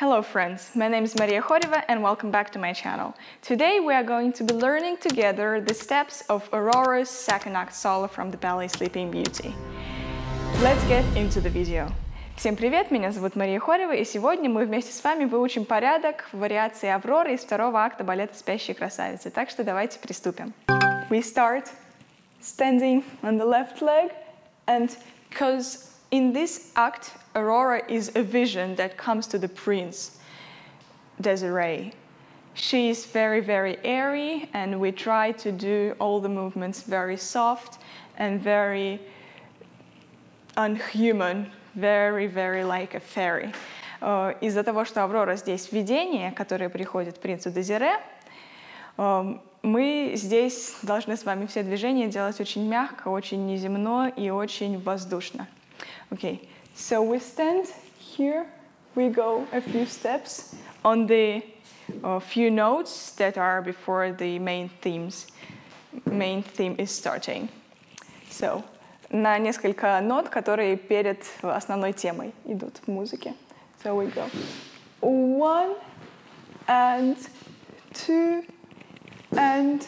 Hello friends, my name is Maria Khoreva and welcome back to my channel. Today we are going to be learning together the steps of Aurora's second act solo from the ballet Sleeping Beauty. Let's get into the video. Всем привет, меня зовут Мария Хорева, и сегодня мы вместе с вами выучим порядок вариации Авроры из второго акта балета «Спящие красавицы». Так что давайте приступим. We start standing on the left leg, and because in this act Aurora is a vision that comes to the prince, Desiree. She is very, very airy, and we try to do all the movements very soft and very unhuman. Very, very like a fairy. Из-за того, что Аврора здесь видение, которое приходит принцу Дезире, мы здесь должны с вами все движения делать очень мягко, очень неземно и очень воздушно. Okay, so we stand here, we go a few steps on the few notes that are before the main themes. Main theme is starting. So. На несколько нот, которые перед основной темой идут в музыке. So we go. 1 and 2 and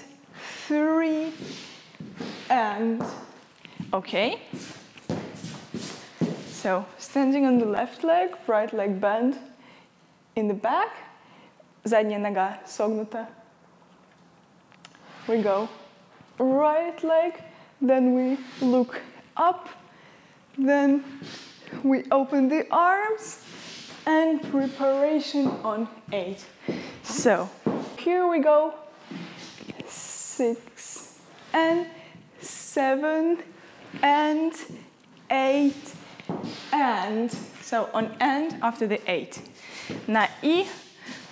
3 and... Okay. So, standing on the left leg, right leg bend in the back. Задняя нога согнута. We go. Right leg, then we look up, then we open the arms and preparation on 8. So here we go, 6 and 7 and 8 and. So on and after the 8. На и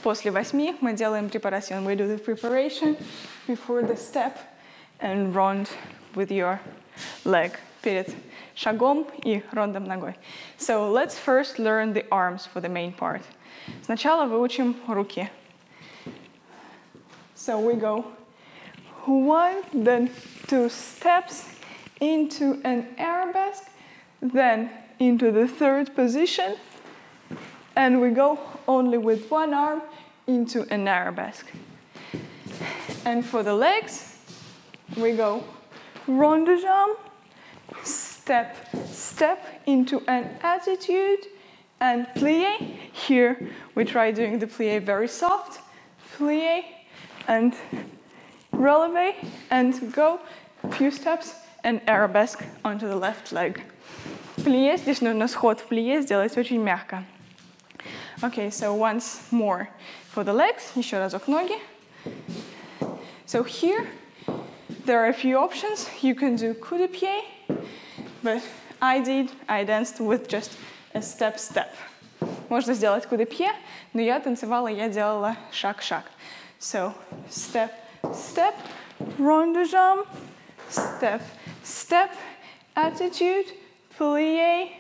после 8 мы делаем препарацию. We do the preparation before the step and round with your leg. Перед шагом и рондом ногой. So let's first learn the arms for the main part. Сначала выучим руки. So we go 1, then 2 steps into an arabesque, then into the third position, and we go only with one arm into an arabesque. And for the legs, we go rond de jambe, step, step into an attitude and plie. Here we try doing the plie very soft, plie and releve and go a few steps and arabesque onto the left leg. Plie, здесь нужно сход в plie сделать очень мягко. Okay, so once more for the legs, еще разок ноги. So here, there are a few options. You can do coup de pied, but I danced with just a step. Можно сделать coup de pied, но я танцевала, я делала шаг-шаг. So step, step, rond de jambe, step, step, attitude, plie,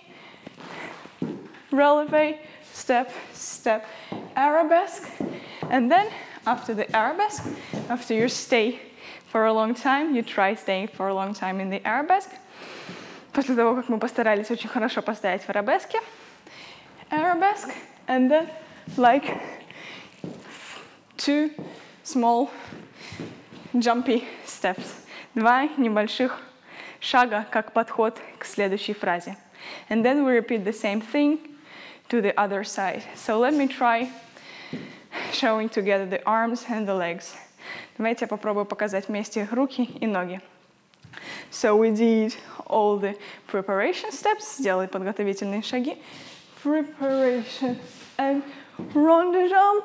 releve, step, step, arabesque, and then after the arabesque, after your stay for a long time, you try staying for a long time in the arabesque. После того, как мы постарались очень хорошо постоять в арабеске, arabesque, and then like 2 small jumpy steps. 2 небольших шага, как подход к следующей фразе. And then we repeat the same thing to the other side. So let me try showing together the arms and the legs. Давайте я попробую показать вместе руки и ноги. So we did all the preparation steps. Сделали подготовительные шаги. Preparation and rond de jambe.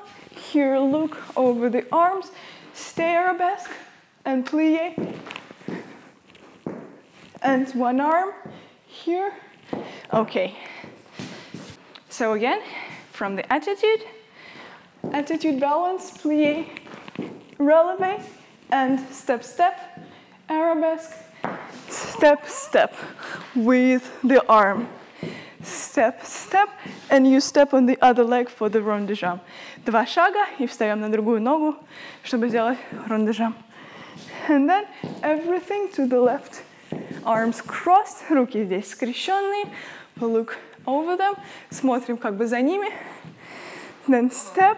Here look over the arms. Stay arabesque and plie. And one arm here. Okay. So again, from the attitude. Attitude balance, plie. Releve and step, step, arabesque, step, step with the arm, step, step, and you step on the other leg for the rond de jambe. 2 шага и встаем на другую ногу, чтобы сделать рон де jambe. And then everything to the left, arms crossed, руки здесь скрещенные, look over them, смотрим как бы за ними, then step,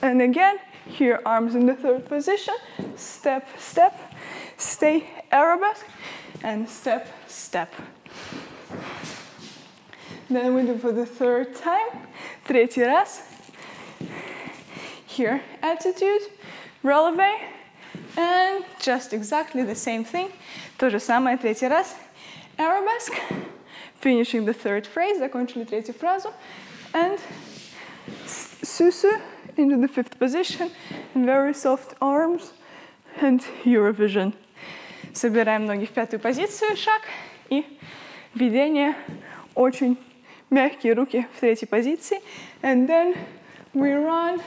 and again, here, arms in the third position, step, step, stay, arabesque, and step, step. Then we do for the third time, третий раз. Here, attitude, releve, and just exactly the same thing. То же самое, третий раз, arabesque, finishing the third phrase, закончили третью фразу, and susu into the fifth position, very soft arms, and Eurovision. Собираем ноги в пятую позицию, шаг, и введение, очень мягкие руки в третьей позиции, and then we run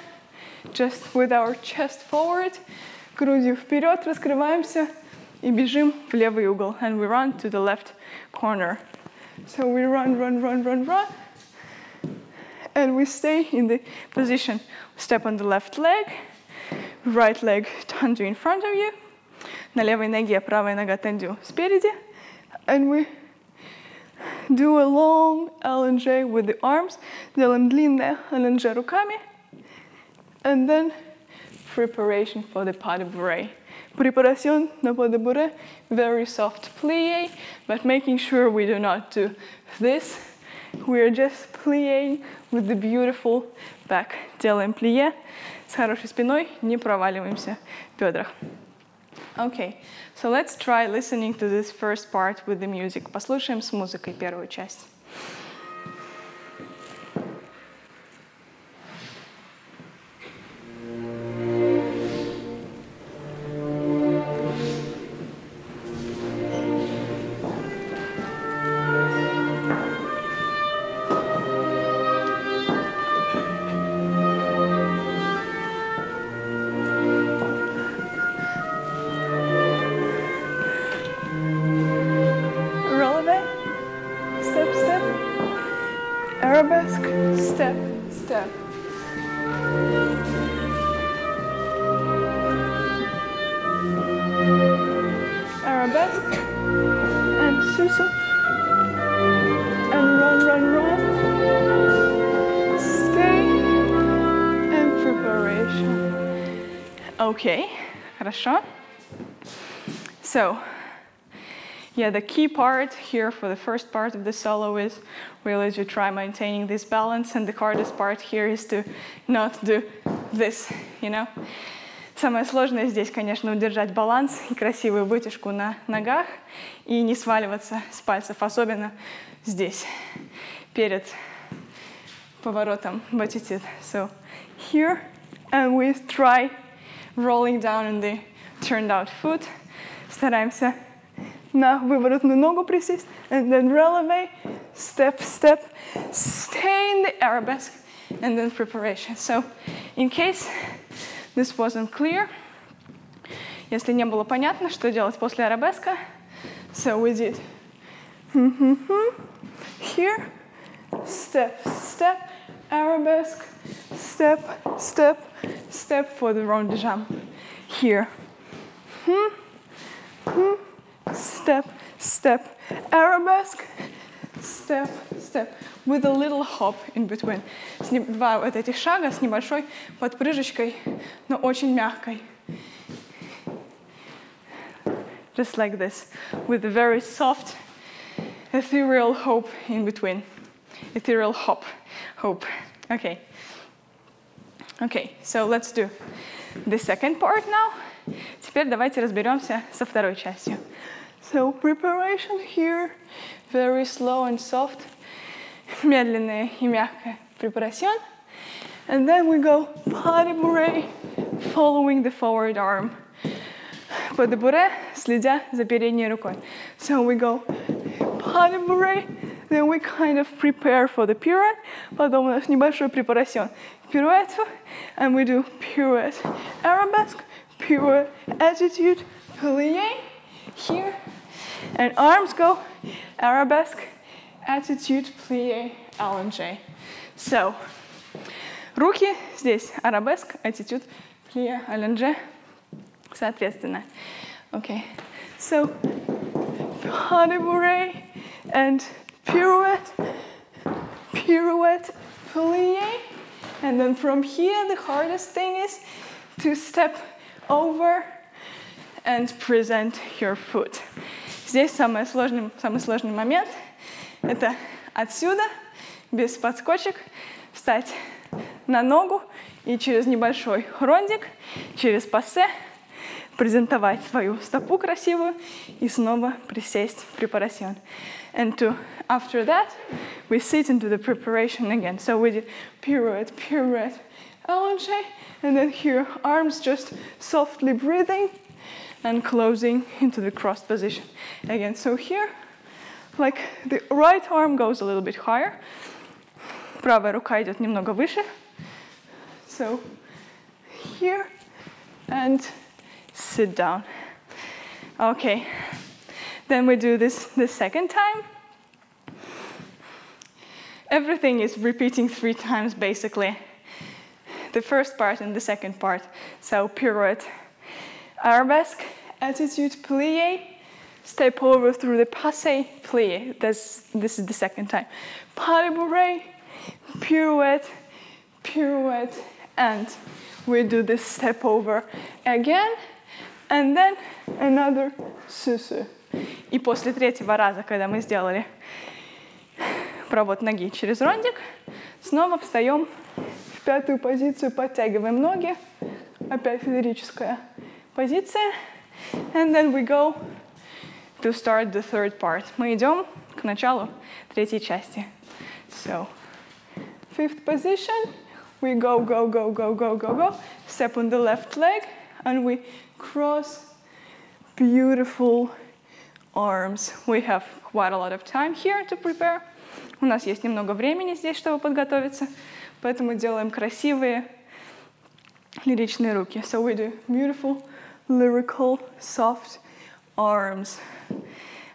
just with our chest forward, грудью вперед, раскрываемся, и бежим в левый угол, and we run to the left corner. So we run, run, run, run, run, and we stay in the position. Step on the left leg, right leg tendue in front of you, на левой ноге правая нога тендю спереди, and we do a long LNJ with the arms, делаем длинное LNJ руками, and then preparation for the pas de bourrée. Preparación на pas de bourrée, very soft plie, but making sure we do not do this. We are just plieing with the beautiful back. Делаем плие с хорошей спиной, не проваливаемся в бедрах. Okay, so let's try listening to this first part with the music. Послушаем с музыкой первую часть. Okay, хорошо. So, yeah, the key part here for the first part of the solo is really to try maintaining this balance, and the hardest part here is to not do this, you know. Самое сложное здесь, конечно, удержать баланс и красивую вытяжку на ногах и не сваливаться с пальцев, особенно здесь, перед поворотом в attitude. So, here, and we try rolling down on the turned out foot. Стараемся на выворотную ногу присесть. And then releve, step, step, stay in the arabesque, and then preparation. So, in case this wasn't clear, если не было понятно, что делать после арабеска, so we did here, step, step, arabesque, step, step, step for the rond de jambe. Here, step, step, arabesque, step, step, with a little hop in between. Два вот этих шага с небольшой подпрыжечкой, но очень мягкой. Just like this, with a very soft, ethereal hop in between. Ethereal hop, hope. Okay. Okay, so let's do the second part now. Теперь давайте разберемся со второй частью. So preparation here, very slow and soft, медленная и мягкая препарацион. And then we go pas de bourrée, following the forward arm. Pas de bourrée, следя за передней рукой. So we go pas de bourrée, then we kind of prepare for the pirouette. Потом у нас небольшой препарацион. Pirouette, and we do pirouette arabesque, pirouette attitude, plie here, and arms go arabesque, attitude, plie, allongé. So, руки здесь arabesque, attitude, plie, allongé, соответственно. Okay, so pas de bourrée and pirouette, pirouette, plie. And then from here, the hardest thing is to step over and present your foot. Здесь самый сложный момент – это отсюда, без подскочек, встать на ногу и через небольшой рондик, через пассе презентовать свою стопу красивую и снова присесть в препарацион. And to, after that, we sit into the preparation again. So we did pirouette, pirouette, allongé, and then here arms just softly breathing and closing into the cross position. Again, so here, like the right arm goes a little bit higher, правая рука идет немного выше. So here and sit down. Okay, then we do this the second time. Everything is repeating 3 times basically. The first part and the second part. So pirouette, arabesque, attitude plie, step over through the passe, plie. This is the second time. Pas de bourrée, pirouette, pirouette, and we do this step over again, and then another susu. И после третьего раза, когда мы сделали провод ноги через рондик, снова встаем в пятую позицию, подтягиваем ноги, опять лирическая позиция, and then we go to start the third part. Мы идем к началу третьей части. So, fifth position, we go, go, go, go, go, go, go, step on the left leg, and we cross beautiful arms. We have quite a lot of time here to prepare. У нас есть немного времени здесь, чтобы подготовиться, поэтому делаем красивые лиричные руки. So we do beautiful, lyrical, soft arms.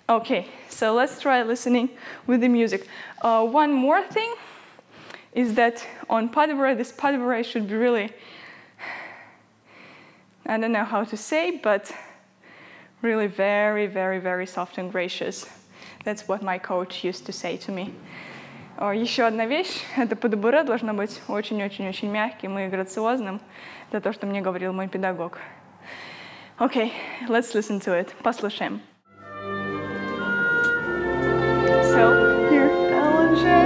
Okay, so let's try listening with the music. One more thing is that on pas de bourrée, this pas de bourrée should be really, I don't know how to say, but really very, very, very soft and gracious. That's what my coach used to say to me. Еще одна вещь, это pas de bourrée должно быть очень-очень-очень мягким и грациозным. Это то, что мне говорил мой педагог. Okay, let's listen to it. Послушаем. So, here, allongé.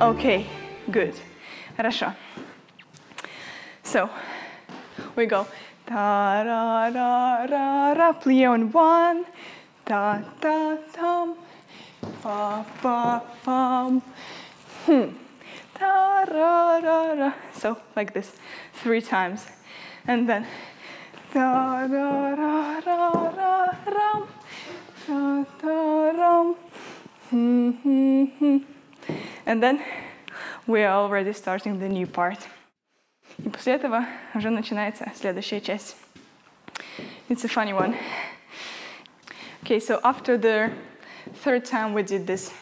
Okay, good. Хорошо. So, we go. Ta-ra-ra-ra-ra, plie on one. Ta-ta-tam, pa-pa-pam. Ta-ra-ra-ra. So, like this, 3 times. And then. Ta-ra-ra-ra-ra-ram, ta-ta-ram. And then we are already starting the new part. И после этого уже начинается следующая часть. It's a funny one. Okay, so after the third time we did this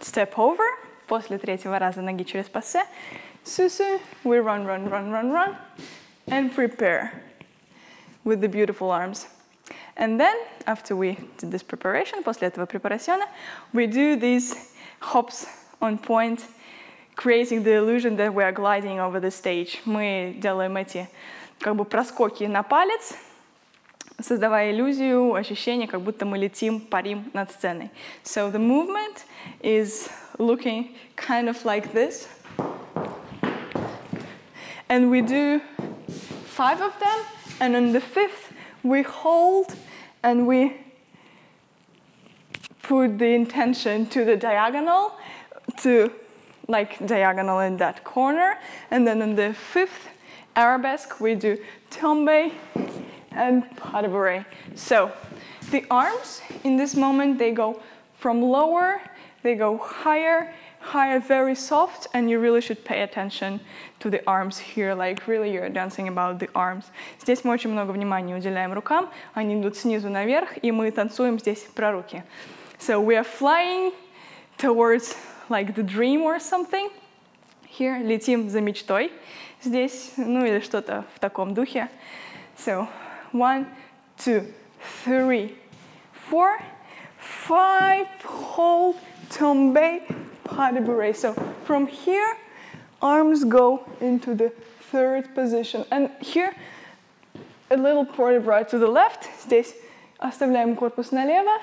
step over, после третьего раза ноги через пассе, сусу, we run, run, run, run, run, and prepare with the beautiful arms. And then, after we did this preparation, после этого препарациона, we do these hops on point, creating the illusion that we are gliding over the stage. Мы делаем эти как бы проскоки на палец, создавая иллюзию, ощущение, как будто мы летим, парим над сценой. So the movement is looking kind of like this. And we do 5 of them, and on the 5th, we hold and we put the intention to the diagonal, to like diagonal in that corner. And then on the 5th arabesque, we do tombe, and pot of array. So the arms in this moment, they go from lower, they go higher, higher, very soft, and you really should pay attention to the arms here, like really you're dancing about the arms. Здесь мы очень много внимания уделяем рукам, они идут снизу наверх, и мы танцуем здесь про руки. So we are flying towards like the dream or something. Here, летим за мечтой. Здесь, ну или что-то в таком духе. So, 1, 2, 3, 4, 5, hold, tombe, pas de bourrée. So, from here, arms go into the third position. And here, a little port de bras to the left. Здесь оставляем корпус налево.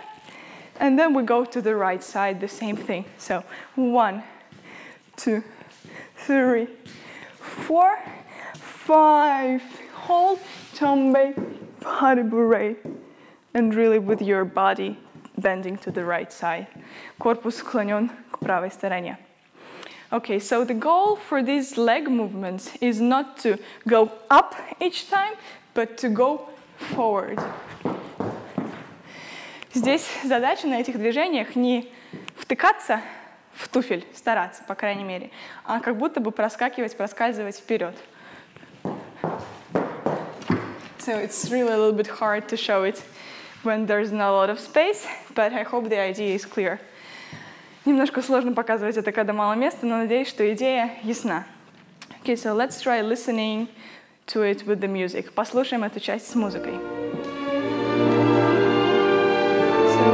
And then we go to the right side, the same thing. So, 1, 2, 3, 4, 5, hold, tombe, pas de bourrée. And really with your body bending to the right side. Корпус склонен к правой стороне. Okay, so the goal for these leg movements is not to go up each time, but to go forward. Здесь задача на этих движениях не втыкаться в туфель, стараться, по крайней мере, а как будто бы проскакивать, проскальзывать вперед. So it's really a little bit hard to show it when there's not a lot of space, but I hope the idea is clear. Немножко сложно показывать это, когда мало места, но надеюсь, что идея ясна. Okay, so let's try listening to it with the music. Послушаем эту часть с музыкой. So,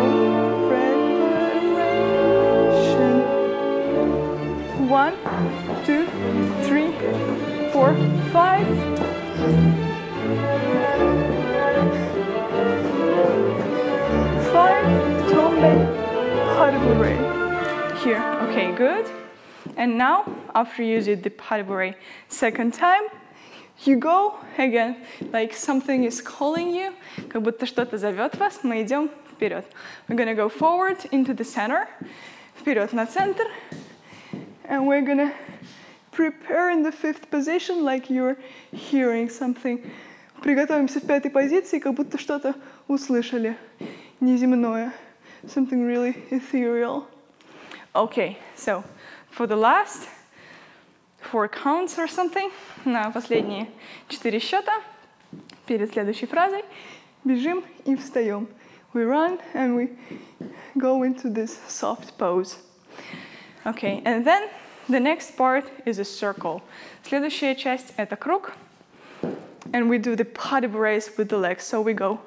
preparation. 1, 2, 3, 4, 5. Here, okay, good. And now, after you did the pas de bourrée second time, you go again, like something is calling you, как будто что-то зовет вас, мы идем вперед. We're gonna go forward into the center, вперед на центр, and we're gonna prepare in the fifth position, like you're hearing something. Приготовимся в пятой позиции, как будто что-то услышали, неземное. Something really ethereal. Okay, so for the last 4 counts or something, на последние 4 счета, перед следующей фразой, бежим и встаем. We run and we go into this soft pose. Okay, and then the next part is a circle. Следующая часть — это круг. And we do the pas de bourrée with the legs. So we go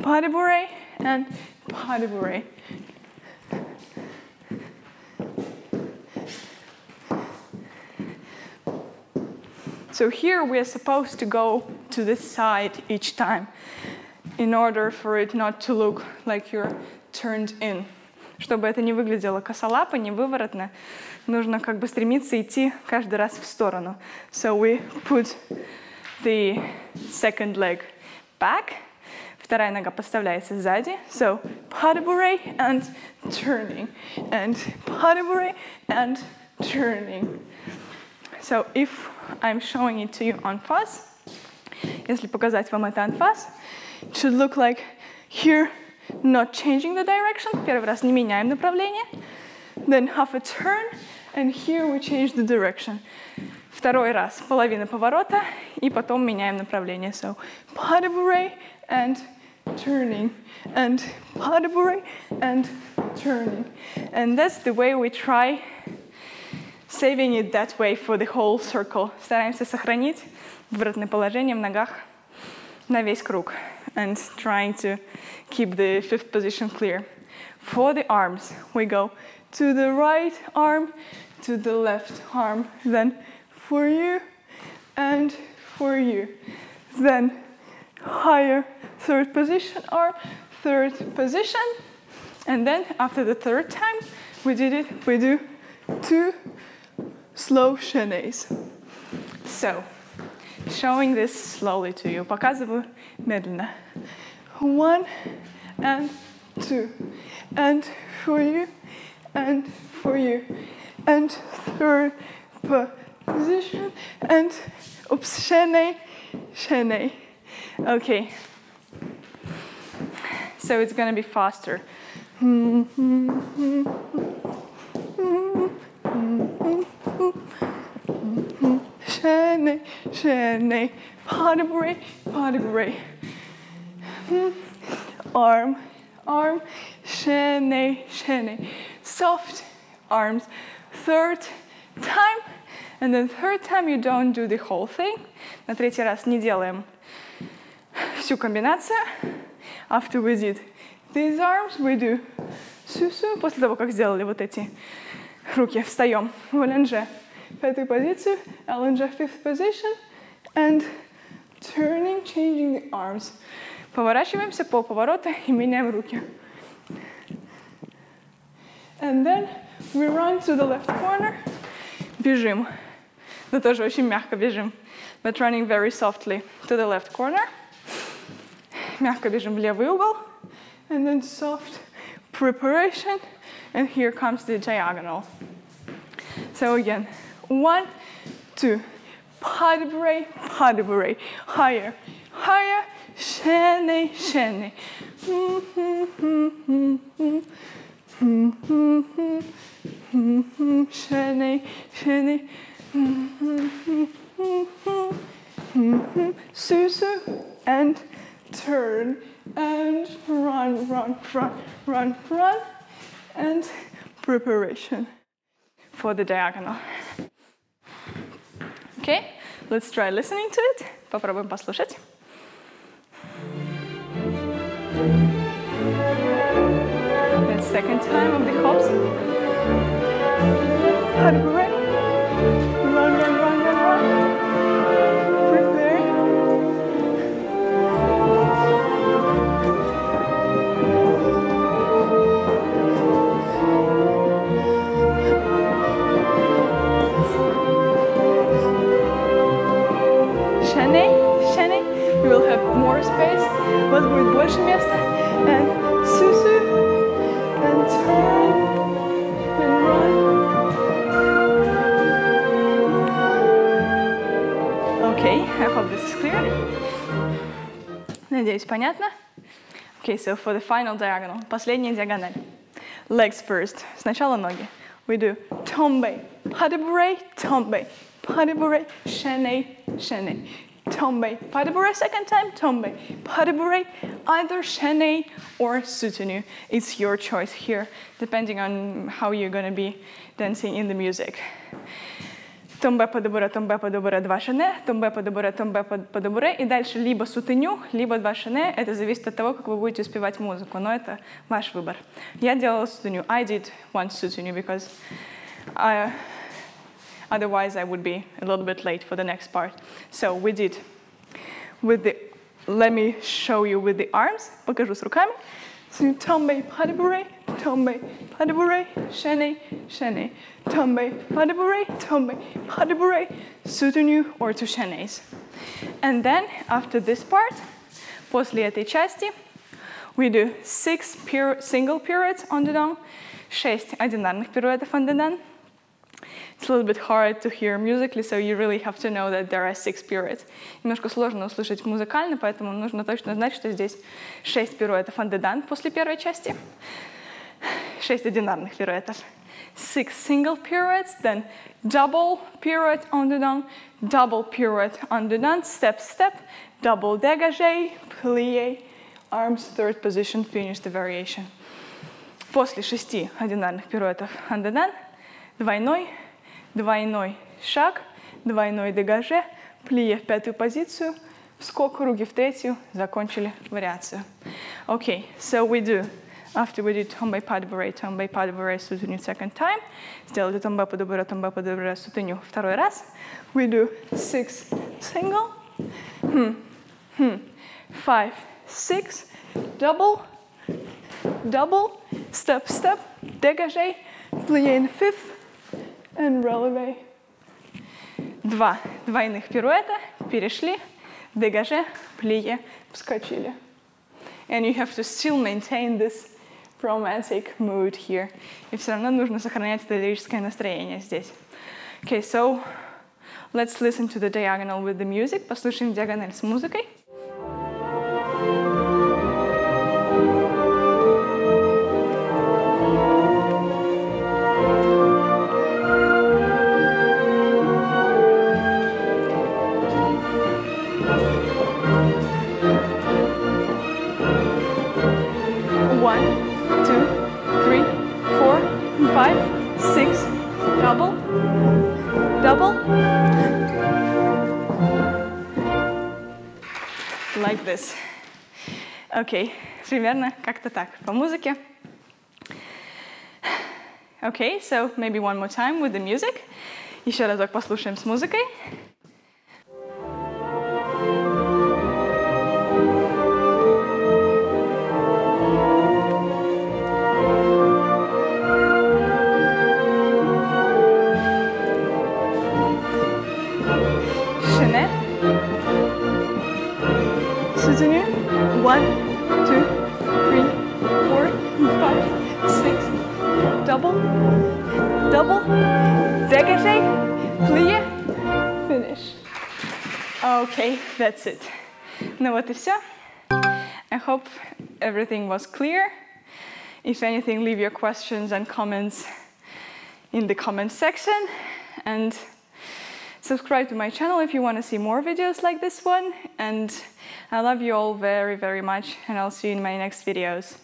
pas de bourrée and pas de bourrée. So here we are supposed to go to this side each time in order for it not to look like you're turned in. Чтобы это не выглядело косолапо, невыворотно, нужно как бы стремиться идти каждый раз в сторону. So we put the second leg back. Вторая нога подставляется сзади. So, pas de bourrée and turning. And pas de bourrée and turning. So, if I'm showing it to you on fast, если показать вам это on fast, it should look like here, not changing the direction. Первый раз не меняем направление. Then half a turn, and here we change the direction. Второй раз половина поворота, и потом меняем направление. So, pas de bourrée and turning, and pas de bourrée and turning. And that's the way we try saving it that way for the whole circle. Стараемся сохранить вратное положение в ногах на весь круг. And trying to keep the fifth position clear. For the arms, we go to the right arm, to the left arm, then for you, and for you. Then higher, third position, or third position. And then after the third time we did it, we do 2 slow chenés. So, showing this slowly to you. Показываю медленно. 1 and 2. And for you, and for you. And third position, and oops, chené, chené. Okay. So it's gonna be faster. Shane, pot of gray. Arm, shane. Soft arms. Third time, and then third time you don't do the whole thing. На третий раз не делаем всю комбинацию. After we did these arms, we do су-су. После того, как сделали вот эти руки, встаем в лонже. Пятую позицию, лонже fifth position, and turning, changing the arms. Поворачиваемся, полповорота и меняем руки. And then we run to the left corner. Бежим. Но тоже очень мягко бежим. But running very softly to the left corner. Мягко бежим в левый угол. And then soft preparation. And here comes the diagonal. So again, 1, 2. Padbre. Higher. Shene. Shene. Susu and turn and run and preparation for the diagonal. Okay, let's try listening to it. Попробуем послушать. That second time of the hops. Run. Prepare. Shane. You will have more space. Вас будет больше места. And Susu. And turn. And run. Okay, I hope this is clear. Надеюсь, понятно. Okay, so for the final diagonal. Последняя диагональ. Legs first. Сначала ноги. We do tombe, padbre, tombe, padbre, shane. Tombe, padbre, second time, tombe, padbre, either shene or sutenu. It's your choice here, depending on how you're going to be dancing in the music. Tombe, padbre, два шене, tombe, padbre, и дальше либо сутеню, либо два шене. Это зависит от того, как вы будете успевать музыку, но это ваш выбор. Я делала сутеню. I did one sutenu because otherwise, I would be a little bit late for the next part. So we did with the, let me show you with the arms. Покажу с руками. So tombe, padbre, shene, tombe, padbre, sutenu or two shenes. And then after this part, после этой части, we do 6 single pirouettes on the down, 6 одинарных пируэтов on the down. It's a little bit hard to hear musically, so you really have to know that there are 6 pirouettes. Немножко сложно услышать музыкально, поэтому нужно точно знать, что здесь 6 пируэтов on the dance после первой части. 6 одинарных пируэтов. 6 single pirouettes, then double pirouette on the dance, double pirouette on the dance, step, double dégagé, plié, arms, third position, finish the variation. После 6 одинарных пируэтов on the dance, двойной шаг, двойной дегаже, плие в пятую позицию, скок, руки в третью, закончили вариацию. Okay, so we do, after we do tombe, padbre, сутеню second time, сделали tombe, padbre, сутеню второй раз, we do 6 single, 5, 6, double, step, дегаже, плие in fifth, and releve. 2 двойных пируэта, перешли, дегаже, плие, вскочили. And you have to still maintain this romantic mood here. И все равно нужно сохранять это лирическое настроение здесь. Okay, so let's listen to the diagonal with the music. Послушаем диагональ с музыкой. 1, 2, 3, 4, 5, 6, double, double, like this. Okay, примерно как-то так по музыке. Okay, so maybe one more time with the music. Еще разок послушаем с музыкой. Double, dégagé, plié, finish. Okay, that's it. Ну вот и все. I hope everything was clear. If anything, leave your questions and comments in the comment section. And subscribe to my channel if you want to see more videos like this one. And I love you all very, very much. And I'll see you in my next videos.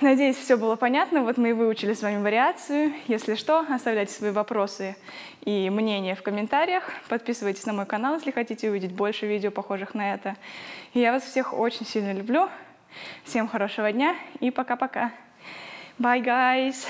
Надеюсь, все было понятно. Вот мы и выучили с вами вариацию. Если что, оставляйте свои вопросы и мнения в комментариях. Подписывайтесь на мой канал, если хотите увидеть больше видео, похожих на это. И я вас всех очень сильно люблю. Всем хорошего дня и пока-пока. Bye, guys!